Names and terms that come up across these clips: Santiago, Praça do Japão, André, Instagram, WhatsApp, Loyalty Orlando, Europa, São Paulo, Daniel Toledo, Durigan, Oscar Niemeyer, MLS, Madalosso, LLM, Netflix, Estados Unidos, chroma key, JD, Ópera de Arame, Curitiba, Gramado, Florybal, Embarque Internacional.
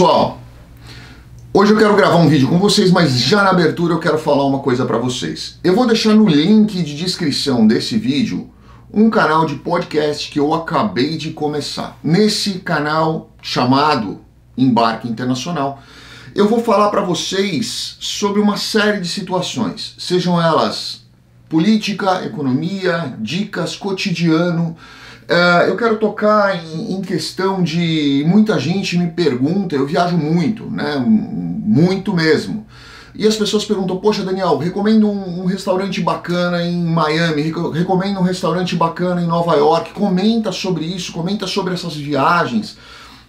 pessoal, hoje eu quero gravar um vídeo com vocês, mas já na abertura eu quero falar uma coisa para vocês. Eu vou deixar no link de descrição desse vídeo um canal de podcast que eu acabei de começar. Nesse canal chamado Embarque Internacional, eu vou falar para vocês sobre uma série de situações, sejam elas política, economia, dicas, cotidiano. Eu quero tocar em questão de muita gente me pergunta, eu viajo muito, né? Muito mesmo. E as pessoas perguntam, poxa Daniel, recomendo um restaurante bacana em Miami, recomendo um restaurante bacana em Nova York, comenta sobre isso, comenta sobre essas viagens.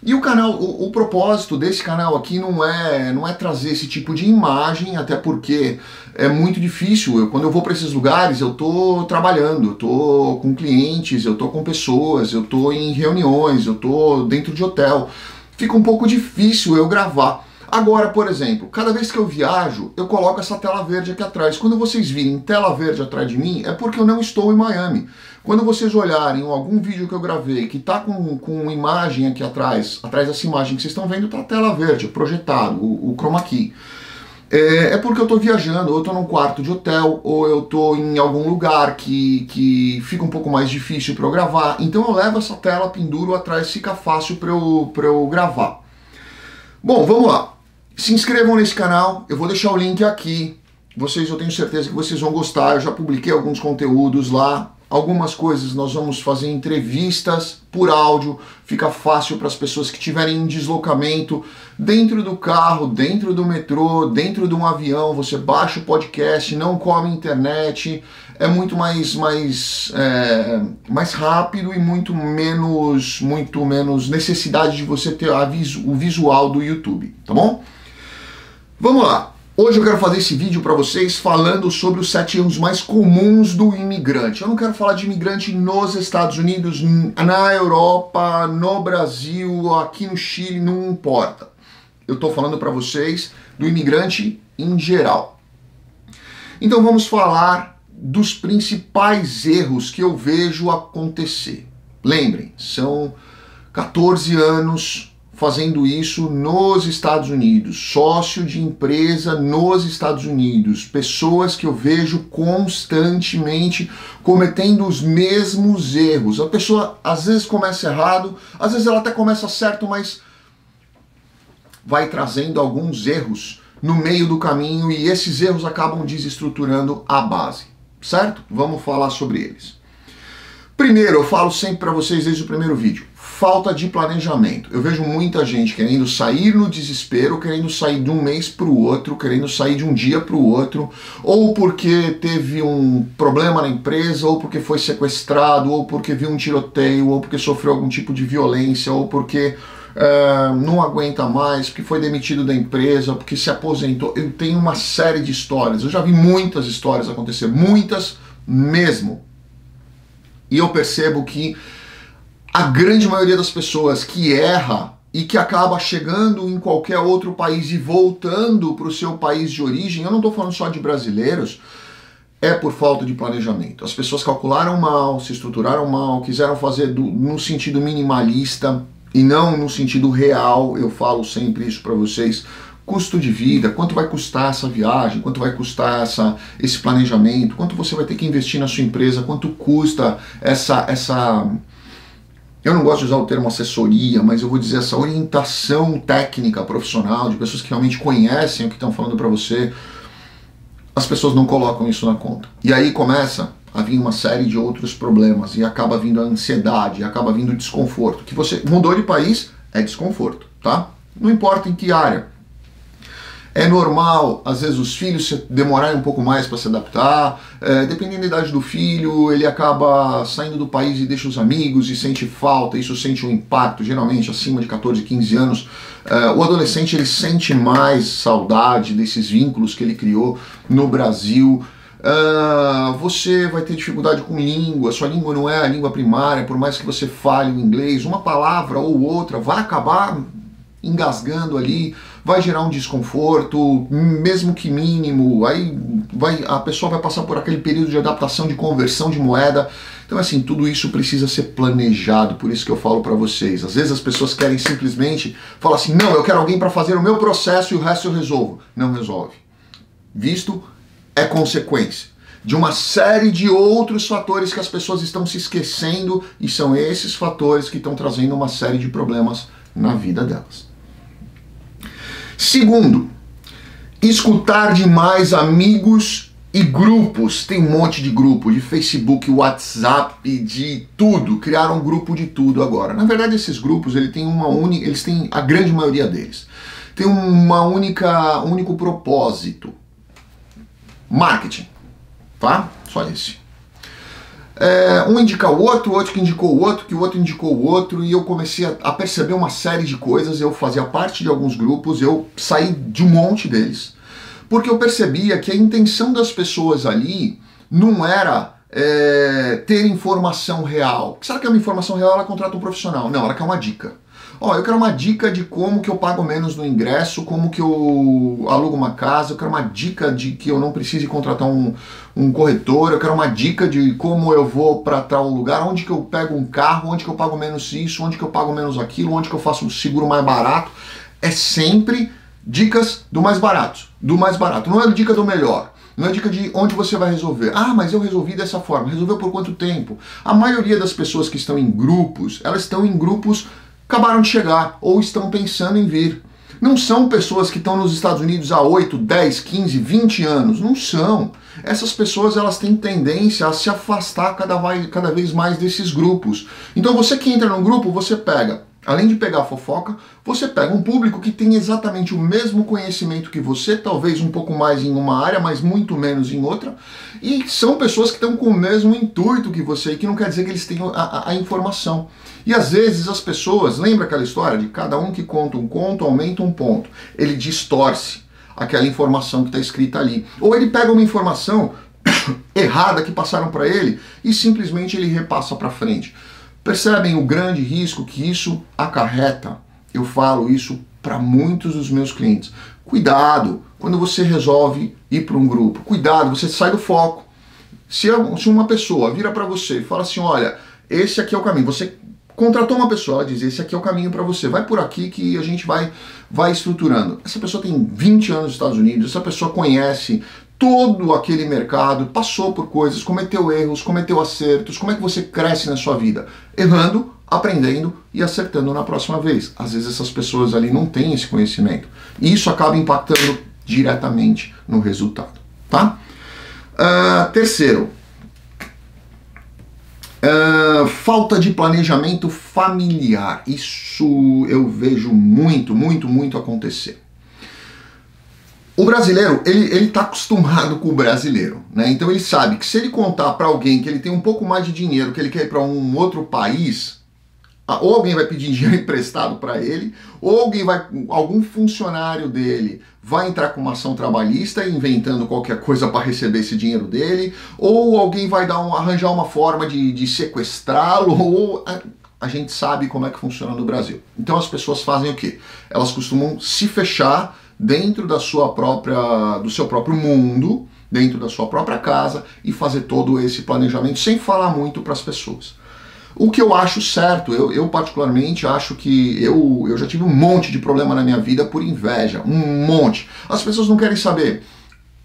E o canal, o propósito desse canal aqui não é trazer esse tipo de imagem, até porque é muito difícil. Quando eu vou para esses lugares, eu tô trabalhando, eu tô com clientes, eu tô com pessoas, eu tô em reuniões, eu tô dentro de hotel. Fica um pouco difícil eu gravar. Agora, por exemplo, cada vez que eu viajo, eu coloco essa tela verde aqui atrás. Quando vocês virem tela verde atrás de mim, é porque eu não estou em Miami. Quando vocês olharem algum vídeo que eu gravei que está com uma imagem aqui atrás dessa imagem que vocês estão vendo, está a tela verde, projetado, o chroma key. É porque eu estou viajando, ou eu estou num quarto de hotel, ou eu estou em algum lugar que fica um pouco mais difícil para eu gravar. Então eu levo essa tela, penduro atrás, fica fácil para eu gravar. Bom, vamos lá. Se inscrevam nesse canal, eu vou deixar o link aqui. Eu tenho certeza que vocês vão gostar, eu já publiquei alguns conteúdos lá. Algumas coisas nós vamos fazer entrevistas por áudio, fica fácil para as pessoas que tiverem em deslocamento, dentro do carro, dentro do metrô, dentro de um avião, você baixa o podcast, não come internet, é muito mais rápido e muito menos necessidade de você ter o visual do YouTube, tá bom? Vamos lá! Hoje eu quero fazer esse vídeo para vocês falando sobre os 7 erros mais comuns do imigrante. Eu não quero falar de imigrante nos Estados Unidos, na Europa, no Brasil, aqui no Chile, não importa. Eu estou falando para vocês do imigrante em geral. Então vamos falar dos principais erros que eu vejo acontecer. Lembrem, são 14 anos fazendo isso nos Estados Unidos, sócio de empresa nos Estados Unidos, pessoas que eu vejo constantemente cometendo os mesmos erros. A pessoa às vezes começa errado, às vezes ela até começa certo, mas vai trazendo alguns erros no meio do caminho e esses erros acabam desestruturando a base, certo? Vamos falar sobre eles. Primeiro, eu falo sempre para vocês desde o primeiro vídeo, falta de planejamento. Eu vejo muita gente querendo sair no desespero, querendo sair de um mês para o outro, querendo sair de um dia para o outro, ou porque teve um problema na empresa, ou porque foi sequestrado, ou porque viu um tiroteio, ou porque sofreu algum tipo de violência, ou porque não aguenta mais, porque foi demitido da empresa, porque se aposentou. Eu tenho uma série de histórias, eu já vi muitas histórias acontecer, muitas mesmo. E eu percebo que a grande maioria das pessoas que erra e que acaba chegando em qualquer outro país e voltando para o seu país de origem, eu não estou falando só de brasileiros, é por falta de planejamento. As pessoas calcularam mal, se estruturaram mal, quiseram fazer no sentido minimalista e não no sentido real. Eu falo sempre isso para vocês. Custo de vida, quanto vai custar essa viagem, quanto vai custar esse planejamento, quanto você vai ter que investir na sua empresa, quanto custa eu não gosto de usar o termo assessoria, mas eu vou dizer essa orientação técnica, profissional, de pessoas que realmente conhecem o que estão falando para você. As pessoas não colocam isso na conta. E aí começa a vir uma série de outros problemas, e acaba vindo a ansiedade, acaba vindo o desconforto. Que você mudou de país, é desconforto, tá? Não importa em que área. É normal, às vezes, os filhos demorarem um pouco mais para se adaptar. Dependendo da idade do filho, ele acaba saindo do país e deixa os amigos e sente falta. Isso sente um impacto, geralmente, acima de 14, 15 anos. O adolescente ele sente mais saudade desses vínculos que ele criou no Brasil. Você vai ter dificuldade com língua, sua língua não é a língua primária, por mais que você fale o inglês, uma palavra ou outra vai acabar engasgando ali, vai gerar um desconforto, mesmo que mínimo, aí a pessoa vai passar por aquele período de adaptação, de conversão de moeda. Então, assim, tudo isso precisa ser planejado, por isso que eu falo para vocês. Às vezes as pessoas querem simplesmente falar assim, não, eu quero alguém para fazer o meu processo e o resto eu resolvo. Não resolve. Visto é consequência de uma série de outros fatores que as pessoas estão se esquecendo, e são esses fatores que estão trazendo uma série de problemas na vida delas. Segundo, escutar demais amigos e grupos. Tem um monte de grupo, de Facebook, WhatsApp, de tudo. Criaram um grupo de tudo agora. Na verdade, esses grupos, eles têm, a grande maioria deles, tem um único propósito. Marketing. Tá? Só esse. Um indica o outro que indicou o outro, que o outro indicou o outro, e eu comecei a perceber uma série de coisas. Eu fazia parte de alguns grupos, eu saí de um monte deles, porque eu percebia que a intenção das pessoas ali não era ter informação real. Será que é uma informação real? Ela contrata um profissional. Não, ela quer uma dica. Ó, eu quero uma dica de como que eu pago menos no ingresso, como que eu alugo uma casa, eu quero uma dica de que eu não precise contratar um corretor, eu quero uma dica de como eu vou para tal lugar, onde que eu pego um carro, onde que eu pago menos isso, onde que eu pago menos aquilo, onde que eu faço um seguro mais barato. É sempre dicas do mais barato, Não é dica do melhor. Não é dica de onde você vai resolver. Ah, mas eu resolvi dessa forma. Resolveu por quanto tempo? A maioria das pessoas que estão em grupos, elas estão em grupos acabaram de chegar ou estão pensando em vir. Não são pessoas que estão nos Estados Unidos há 8, 10, 15, 20 anos. Não são. Essas pessoas, elas têm tendência a se afastar cada vez mais desses grupos. Então você que entra num grupo, você pega, além de pegar fofoca, você pega um público que tem exatamente o mesmo conhecimento que você, talvez um pouco mais em uma área, mas muito menos em outra, e são pessoas que estão com o mesmo intuito que você, que não quer dizer que eles tenham a informação. E às vezes as pessoas, lembra aquela história de cada um que conta um conto, aumenta um ponto? Ele distorce aquela informação que está escrita ali. Ou ele pega uma informação errada que passaram para ele e simplesmente ele repassa para frente. Percebem o grande risco que isso acarreta? Eu falo isso para muitos dos meus clientes. Cuidado quando você resolve ir para um grupo. Cuidado, você sai do foco. Se uma pessoa vira para você e fala assim, olha, esse aqui é o caminho. Você contratou uma pessoa, ela diz, esse aqui é o caminho para você. Vai por aqui que a gente vai estruturando. Essa pessoa tem 20 anos nos Estados Unidos, essa pessoa conhece todo aquele mercado, passou por coisas, cometeu erros, cometeu acertos. Como é que você cresce na sua vida? Errando, aprendendo e acertando na próxima vez. Às vezes essas pessoas ali não têm esse conhecimento. E isso acaba impactando diretamente no resultado, tá? Terceiro, falta de planejamento familiar. Isso eu vejo muito, muito, muito acontecer. O brasileiro, ele está acostumado com o brasileiro, né? Então ele sabe que se ele contar para alguém que ele tem um pouco mais de dinheiro, que ele quer ir para um outro país, ou alguém vai pedir dinheiro emprestado para ele, ou algum funcionário dele vai entrar com uma ação trabalhista inventando qualquer coisa para receber esse dinheiro dele, ou alguém vai arranjar uma forma de sequestrá-lo, ou... A gente sabe como é que funciona no Brasil. Então as pessoas fazem o quê? Elas costumam se fechar dentro do seu próprio mundo, dentro da sua própria casa, e fazer todo esse planejamento sem falar muito para as pessoas. O que eu acho certo, eu particularmente acho que eu já tive um monte de problema na minha vida por inveja, um monte. As pessoas não querem saber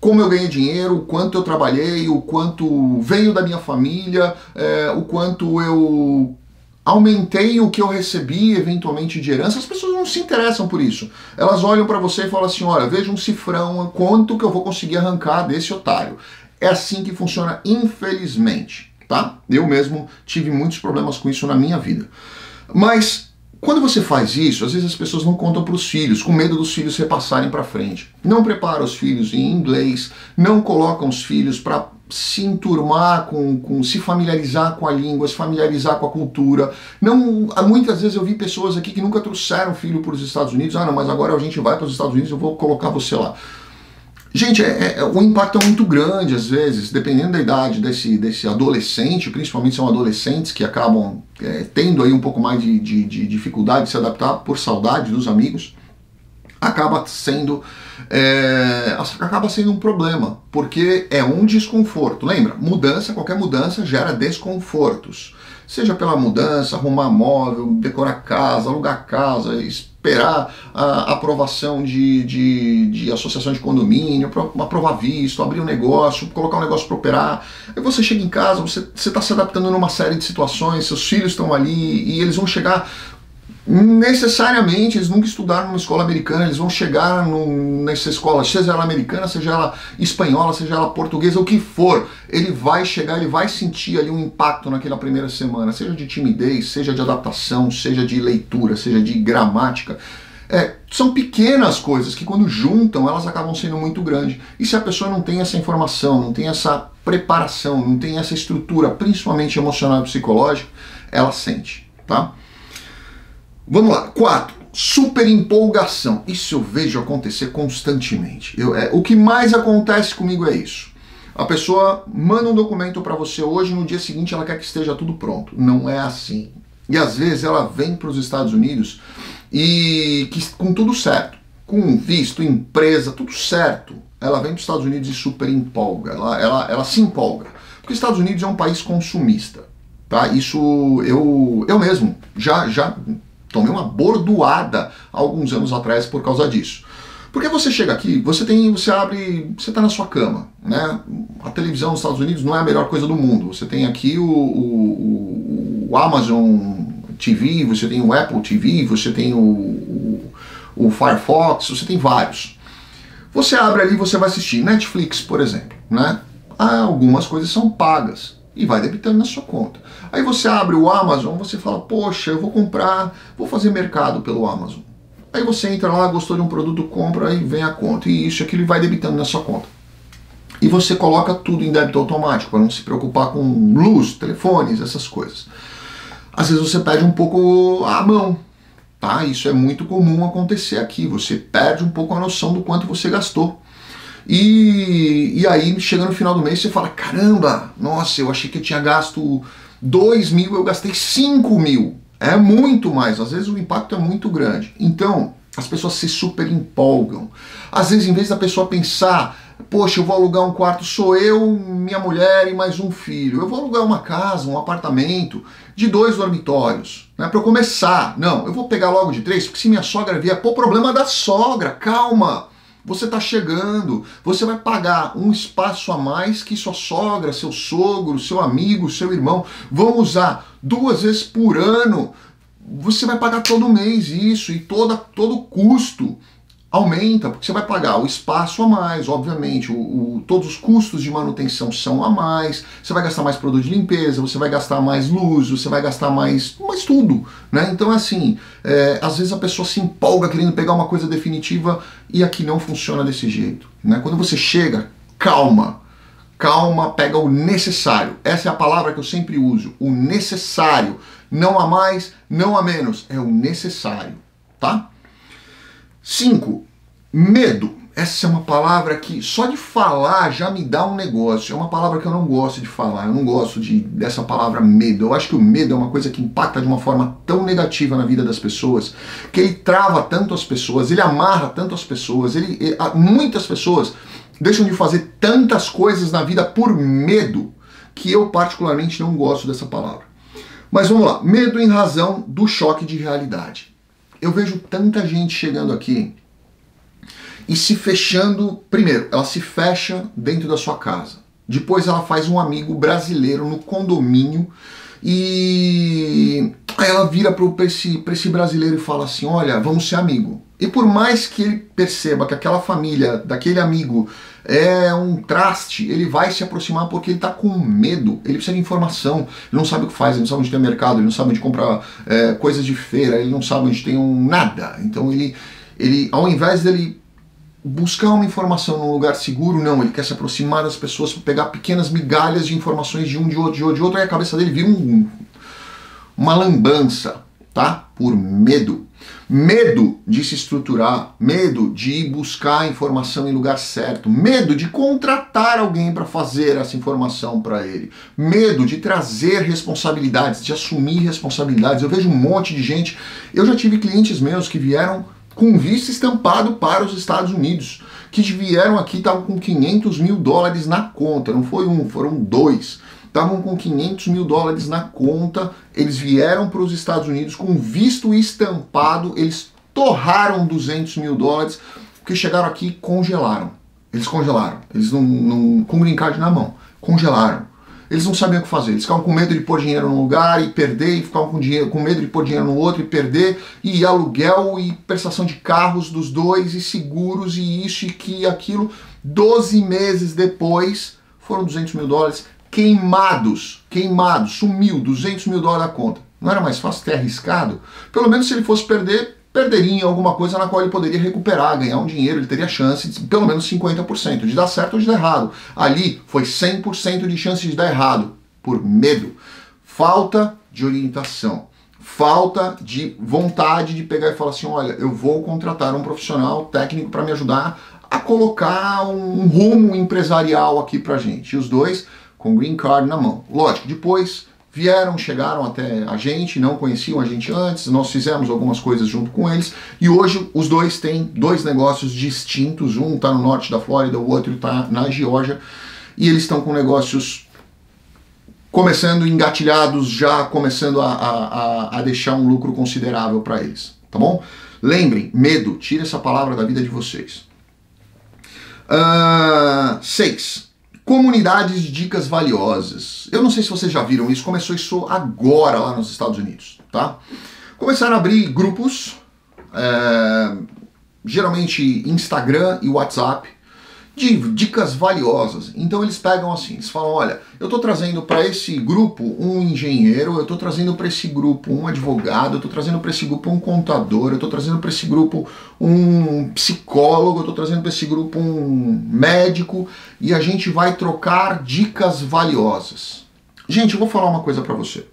como eu ganhei dinheiro, o quanto eu trabalhei, o quanto veio da minha família, o quanto eu... aumentei o que eu recebi eventualmente de herança. As pessoas não se interessam por isso. Elas olham para você e falam assim, olha, veja um cifrão, quanto que eu vou conseguir arrancar desse otário. É assim que funciona, infelizmente, tá? Eu mesmo tive muitos problemas com isso na minha vida. Mas quando você faz isso, às vezes as pessoas não contam para os filhos, com medo dos filhos repassarem para frente. Não prepara os filhos em inglês, não colocam os filhos para se enturmar, se familiarizar com a língua, se familiarizar com a cultura. Não, muitas vezes eu vi pessoas aqui que nunca trouxeram filho para os Estados Unidos. Ah, não, mas agora a gente vai para os Estados Unidos, eu vou colocar você lá. Gente, o impacto é muito grande às vezes, dependendo da idade desse adolescente, principalmente são adolescentes que acabam tendo aí um pouco mais de dificuldade de se adaptar por saudade dos amigos. acaba sendo um problema, porque é um desconforto. Lembra, mudança, qualquer mudança gera desconfortos, seja pela mudança, arrumar móvel, decorar casa, alugar casa, esperar a aprovação de associação de condomínio, aprovar visto, abrir um negócio, colocar um negócio para operar. Aí você chega em casa, você está se adaptando numa série de situações, seus filhos estão ali e eles vão chegar... Necessariamente, eles nunca estudaram numa escola americana, eles vão chegar nessa escola, seja ela americana, seja ela espanhola, seja ela portuguesa, o que for, ele vai chegar, ele vai sentir ali um impacto naquela primeira semana, seja de timidez, seja de adaptação, seja de leitura, seja de gramática. São pequenas coisas que quando juntam, elas acabam sendo muito grandes. E se a pessoa não tem essa informação, não tem essa preparação, não tem essa estrutura, principalmente emocional e psicológica, ela sente, tá? Vamos lá, 4. Super empolgação. Isso eu vejo acontecer constantemente. O que mais acontece comigo é isso. A pessoa manda um documento para você hoje, no dia seguinte ela quer que esteja tudo pronto. Não é assim. E às vezes ela vem para os Estados Unidos e com tudo certo, com visto, empresa, tudo certo, ela vem para os Estados Unidos e super empolga. Ela se empolga. Porque os Estados Unidos é um país consumista. Tá? Isso eu mesmo já tomei uma bordoada alguns anos atrás por causa disso. Porque você chega aqui, você tá na sua cama, né? A televisão nos Estados Unidos não é a melhor coisa do mundo. Você tem aqui o Amazon TV, você tem o Apple TV, você tem o Firefox, você tem vários. Você abre ali e você vai assistir Netflix, por exemplo, né? Algumas coisas são pagas e vai debitando na sua conta. Aí você abre o Amazon, você fala, poxa, eu vou comprar, vou fazer mercado pelo Amazon. Aí você entra lá, gostou de um produto, compra, aí vem a conta, e isso, aquilo, vai debitando na sua conta. E você coloca tudo em débito automático, para não se preocupar com luz, telefones, essas coisas. Às vezes você perde um pouco a mão, tá? Isso é muito comum acontecer aqui, você perde um pouco a noção do quanto você gastou. E aí, chega no final do mês, você fala, caramba, nossa, eu achei que eu tinha gasto 2.000, eu gastei 5.000. É muito mais, às vezes o impacto é muito grande. Então, as pessoas se super empolgam. Às vezes, em vez da pessoa pensar, poxa, eu vou alugar um quarto, sou eu, minha mulher e mais um filho. Eu vou alugar uma casa, um apartamento de 2 dormitórios, né, para eu começar. Não, eu vou pegar logo de 3, porque se minha sogra vier, pô, problema da sogra, calma. Você está chegando, você vai pagar um espaço a mais que sua sogra, seu sogro, seu amigo, seu irmão vão usar 2 vezes por ano. Você vai pagar todo mês isso e todo custo aumenta, porque você vai pagar o espaço a mais, obviamente, todos os custos de manutenção são a mais, você vai gastar mais produto de limpeza, você vai gastar mais luz, você vai gastar mais tudo, né? Então assim, às vezes a pessoa se empolga querendo pegar uma coisa definitiva e aqui não funciona desse jeito, né? Quando você chega, calma, pega o necessário. Essa é a palavra que eu sempre uso, o necessário, não a mais, não a menos, é o necessário, tá? 5. Medo. Essa é uma palavra que só de falar já me dá um negócio. É uma palavra que eu não gosto de falar. Eu não gosto dessa palavra medo. Eu acho que o medo é uma coisa que impacta de uma forma tão negativa na vida das pessoas, que ele trava tanto as pessoas, ele amarra tanto as pessoas, muitas pessoas deixam de fazer tantas coisas na vida por medo, que eu particularmente não gosto dessa palavra. Mas vamos lá. Medo em razão do choque de realidade. Eu vejo tanta gente chegando aqui e se fechando. Primeiro, ela se fecha dentro da sua casa. Depois ela faz um amigo brasileiro no condomínio e aí ela vira para esse brasileiro e fala assim, olha, vamos ser amigo. E por mais que ele perceba que aquela família daquele amigo é um traste, ele vai se aproximar porque ele está com medo, ele precisa de informação, ele não sabe o que faz, ele não sabe onde tem mercado, ele não sabe onde comprar coisas de feira, ele não sabe onde tem nada. Então ele, ao invés dele buscar uma informação num lugar seguro, não, ele quer se aproximar das pessoas para pegar pequenas migalhas de informações de um, de outro, e a cabeça dele vira uma lambança, tá? Por medo. Medo de se estruturar, medo de ir buscar a informação em lugar certo, medo de contratar alguém para fazer essa informação para ele, medo de trazer responsabilidades, de assumir responsabilidades. Eu vejo um monte de gente, eu já tive clientes meus que vieram com visto estampado para os Estados Unidos, que vieram aqui, estavam com 500 mil dólares na conta, não foi um, foram dois, estavam com 500 mil dólares na conta, eles vieram para os Estados Unidos com visto estampado, eles torraram 200 mil dólares, porque chegaram aqui e congelaram, eles não com green card na mão, congelaram. Eles não sabiam o que fazer, eles ficavam com medo de pôr dinheiro num lugar e perder, e ficavam com medo de pôr dinheiro no outro e perder, e aluguel e prestação de carros dos dois, e seguros, e isso e que, aquilo. 12 meses depois, foram 200 mil dólares queimados, sumiu 200 mil dólares da conta. Não era mais fácil ter arriscado? Pelo menos se ele fosse perder, perderia em alguma coisa na qual ele poderia recuperar, ganhar um dinheiro, ele teria chance de pelo menos 50%, de dar certo ou de dar errado. Ali foi 100% de chance de dar errado, por medo. Falta de orientação, falta de vontade de pegar e falar assim, olha, eu vou contratar um profissional técnico para me ajudar a colocar um rumo empresarial aqui pra gente. E os dois com green card na mão. Lógico, depois vieram, chegaram até a gente, não conheciam a gente antes, nós fizemos algumas coisas junto com eles, e hoje os dois têm dois negócios distintos, um está no norte da Flórida, o outro está na Geórgia, e eles estão com negócios começando engatilhados, já começando a deixar um lucro considerável para eles, tá bom? Lembrem, medo, tira essa palavra da vida de vocês. 6. Comunidades de dicas valiosas. Eu não sei se vocês já viram isso, começou isso agora lá nos Estados Unidos, tá? Começaram a abrir grupos, geralmente Instagram e WhatsApp, de dicas valiosas. Então eles pegam assim, eles falam, olha, eu tô trazendo para esse grupo um engenheiro, eu tô trazendo para esse grupo um advogado, eu tô trazendo para esse grupo um contador, eu tô trazendo para esse grupo um psicólogo, eu tô trazendo para esse grupo um médico, e a gente vai trocar dicas valiosas. Gente, eu vou falar uma coisa para você.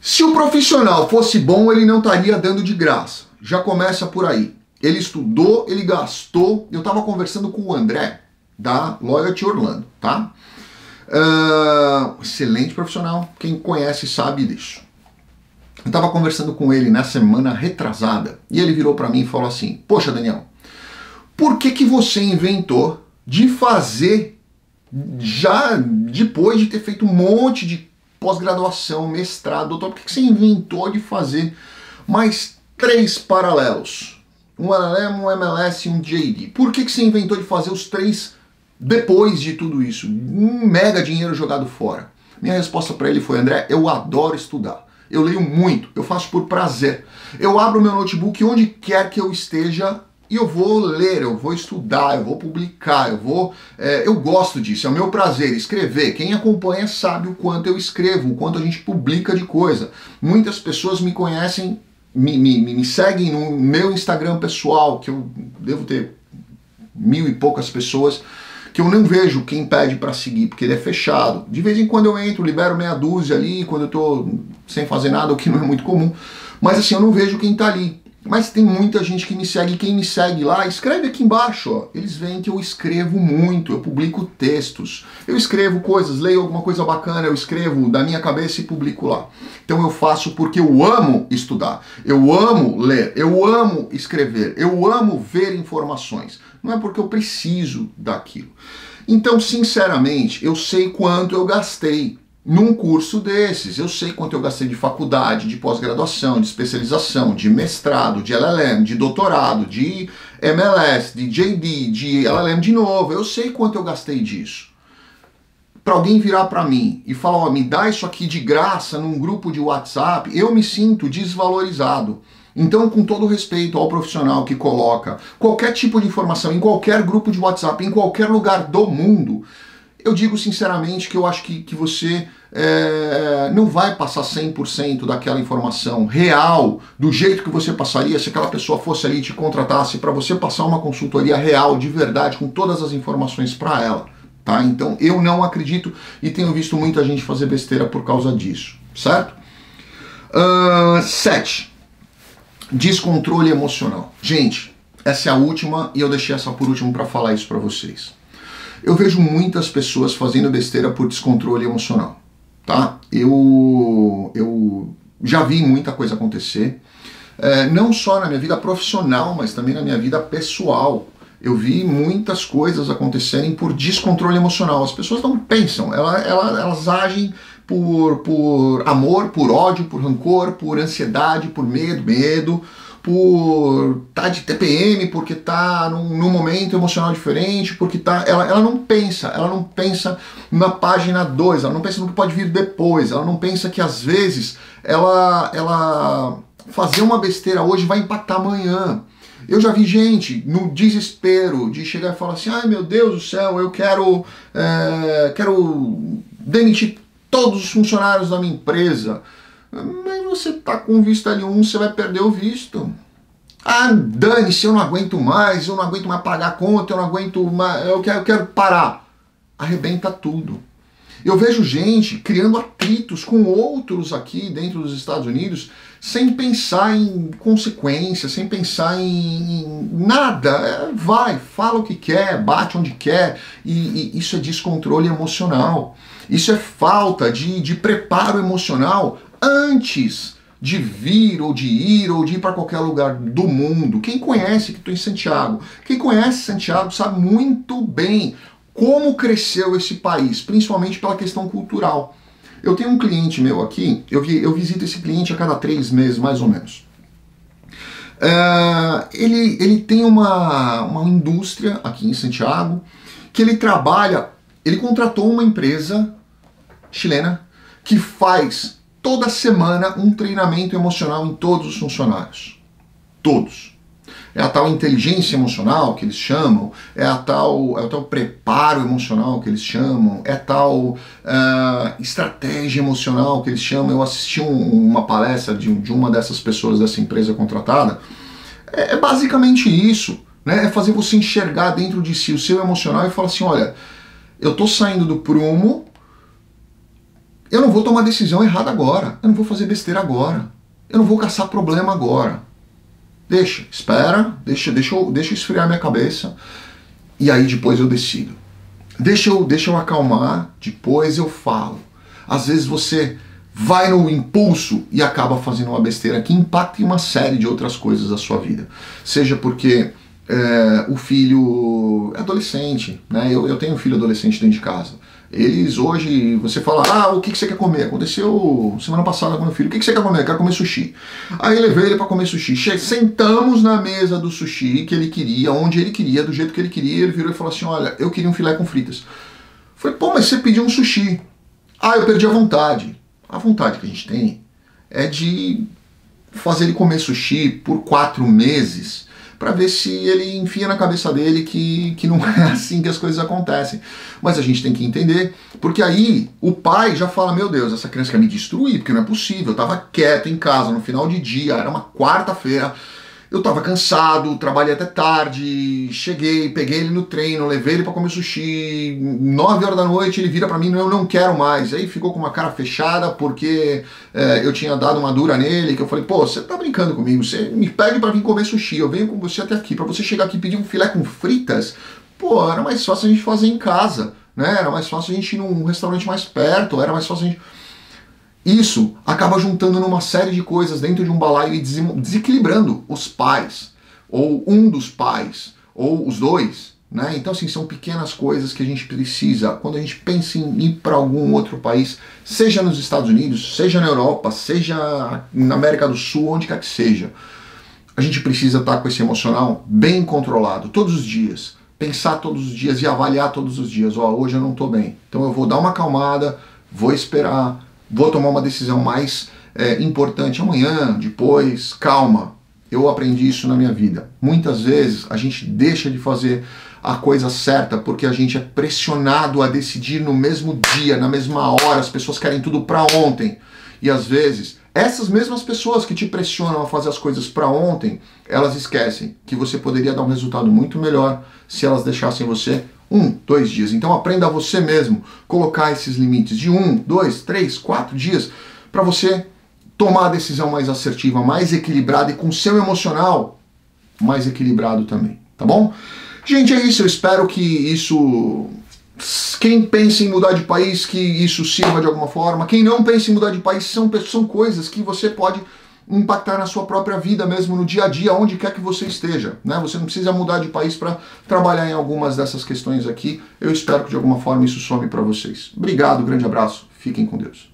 Se o profissional fosse bom, ele não estaria dando de graça. Já começa por aí. Ele estudou, ele gastou. Eu estava conversando com o André, da Loyalty Orlando, tá? Excelente profissional, quem conhece sabe disso. Eu estava conversando com ele na semana retrasada, e ele virou para mim e falou assim, poxa, Daniel, por que que você inventou de fazer, já depois de ter feito um monte de pós-graduação, mestrado, doutorado, por que que você inventou de fazer mais 3 paralelos? Um LLM, um MLS e um JD. Por que que você inventou de fazer os 3 depois de tudo isso? Um mega dinheiro jogado fora. Minha resposta para ele foi, André, eu adoro estudar. Eu leio muito, eu faço por prazer. Eu abro meu notebook onde quer que eu esteja e eu vou ler, eu vou estudar, eu vou publicar, eu gosto disso, é o meu prazer escrever. Quem acompanha sabe o quanto eu escrevo, o quanto a gente publica de coisa. Muitas pessoas me conhecem, me seguem no meu Instagram pessoal, que eu devo ter 1000 e poucas pessoas, que eu não vejo quem pede para seguir, porque ele é fechado. De vez em quando eu entro, libero meia dúzia ali, quando eu tô sem fazer nada, o que não é muito comum. Mas assim, eu não vejo quem tá ali. Mas tem muita gente que me segue, quem me segue lá, escreve aqui embaixo, ó. Eles veem que eu escrevo muito, eu publico textos, eu escrevo coisas, leio alguma coisa bacana, eu escrevo da minha cabeça e publico lá. Então eu faço porque eu amo estudar, eu amo ler, eu amo escrever, eu amo ver informações. Não é porque eu preciso daquilo. Então, sinceramente, eu sei quanto eu gastei num curso desses, eu sei quanto eu gastei de faculdade, de pós-graduação, de especialização, de mestrado, de LLM, de doutorado, de MLS, de JD, de LLM de novo, eu sei quanto eu gastei disso. Para alguém virar para mim e falar, ó, me dá isso aqui de graça num grupo de WhatsApp, eu me sinto desvalorizado. Então, com todo respeito ao profissional que coloca qualquer tipo de informação em qualquer grupo de WhatsApp, em qualquer lugar do mundo, eu digo sinceramente que eu acho que você não vai passar 100% daquela informação real, do jeito que você passaria se aquela pessoa fosse ali e te contratasse para você passar uma consultoria real, de verdade, com todas as informações para ela, tá? Então eu não acredito e tenho visto muita gente fazer besteira por causa disso, certo? 7. Descontrole emocional. Gente, essa é a última e eu deixei essa por último para falar isso para vocês. Eu vejo muitas pessoas fazendo besteira por descontrole emocional, tá? Eu já vi muita coisa acontecer. não só na minha vida profissional, mas também na minha vida pessoal. Eu vi muitas coisas acontecerem por descontrole emocional. As pessoas não pensam, elas agem por amor, por ódio, por rancor, por ansiedade, por medo, por tá de TPM, porque tá num momento emocional diferente, porque tá... Ela não pensa, na página 2, ela não pensa no que pode vir depois, ela não pensa que às vezes ela fazer uma besteira hoje vai impactar amanhã. Eu já vi gente no desespero de chegar e falar assim: ai meu Deus do céu, eu quero demitir todos os funcionários da minha empresa. Mas você tá com visto L1, você vai perder o visto. Ah, dane-se, eu não aguento mais pagar a conta, eu não aguento mais, eu quero parar. Arrebenta tudo. Eu vejo gente criando atritos com outros aqui dentro dos Estados Unidos sem pensar em consequências, sem pensar em nada. Vai, fala o que quer, bate onde quer. E isso é descontrole emocional. Isso é falta de preparo emocional antes de vir ou de ir para qualquer lugar do mundo. Quem conhece, que estou em Santiago, quem conhece Santiago sabe muito bem como cresceu esse país, principalmente pela questão cultural. Eu tenho um cliente meu aqui, eu visito esse cliente a cada 3 meses, mais ou menos. Ele tem uma indústria aqui em Santiago, que ele trabalha, ele contratou uma empresa chilena que faz toda semana um treinamento emocional em todos os funcionários. Todos. É a tal inteligência emocional que eles chamam, é o tal preparo emocional que eles chamam, é a tal estratégia emocional que eles chamam. Eu assisti uma palestra de uma dessas pessoas dessa empresa contratada. É basicamente isso, né? É fazer você enxergar dentro de si o seu emocional e falar assim: olha, eu tô saindo do prumo, eu não vou tomar decisão errada agora, eu não vou fazer besteira agora, eu não vou caçar problema agora. Deixa, espera, deixa eu esfriar minha cabeça e aí depois eu decido. Deixa eu acalmar, depois eu falo. Às vezes você vai no impulso e acaba fazendo uma besteira que impacta em uma série de outras coisas da sua vida. Seja porque o filho é adolescente, né? Eu tenho um filho adolescente dentro de casa. Eles hoje, você fala: ah, o que você quer comer? Aconteceu semana passada com meu filho. O que você quer comer? Eu quero comer sushi. Aí eu levei ele para comer sushi. Sentamos na mesa do sushi que ele queria, onde ele queria, do jeito que ele queria. Ele virou e falou assim: olha, eu queria um filé com fritas. Falei: pô, mas você pediu um sushi. Ah, eu perdi a vontade. A vontade que a gente tem é de fazer ele comer sushi por 4 meses, para ver se ele enfia na cabeça dele que não é assim que as coisas acontecem. Mas a gente tem que entender, porque aí o pai já fala: meu Deus, essa criança quer me destruir, porque não é possível, eu estava quieto em casa no final de dia, era uma quarta-feira, eu estava cansado, trabalhei até tarde, cheguei, peguei ele no treino, levei ele para comer sushi, 9 horas da noite ele vira para mim: eu não quero mais. Aí ficou com uma cara fechada porque eu tinha dado uma dura nele, que eu falei: pô, você tá brincando comigo, você me pede para vir comer sushi, eu venho com você até aqui, para você chegar aqui e pedir um filé com fritas? Pô, era mais fácil a gente fazer em casa, né? Era mais fácil a gente ir num restaurante mais perto, era mais fácil a gente... Isso acaba juntando numa série de coisas dentro de um balaio e desequilibrando os pais, ou um dos pais, ou os dois, né? Então, assim, são pequenas coisas que a gente precisa, quando a gente pensa em ir para algum outro país, seja nos Estados Unidos, seja na Europa, seja na América do Sul, onde quer que seja, a gente precisa estar com esse emocional bem controlado, todos os dias, pensar todos os dias e avaliar todos os dias: ó, hoje eu não estou bem, então eu vou dar uma acalmada, vou esperar, vou tomar uma decisão mais importante amanhã, depois, calma. Eu aprendi isso na minha vida. Muitas vezes a gente deixa de fazer a coisa certa porque a gente é pressionado a decidir no mesmo dia, na mesma hora, as pessoas querem tudo para ontem. E às vezes, essas mesmas pessoas que te pressionam a fazer as coisas para ontem, elas esquecem que você poderia dar um resultado muito melhor se elas deixassem você 1, 2 dias. Então aprenda a você mesmo colocar esses limites de 1, 2, 3, 4 dias para você tomar a decisão mais assertiva, mais equilibrada e com seu emocional mais equilibrado também, tá bom? Gente, é isso. Eu espero que isso... Quem pensa em mudar de país, que isso sirva de alguma forma. Quem não pensa em mudar de país, são coisas que você pode impactar na sua própria vida mesmo, no dia a dia, onde quer que você esteja, né? Você não precisa mudar de país para trabalhar em algumas dessas questões aqui. Eu espero que de alguma forma isso some para vocês. Obrigado, grande abraço, fiquem com Deus.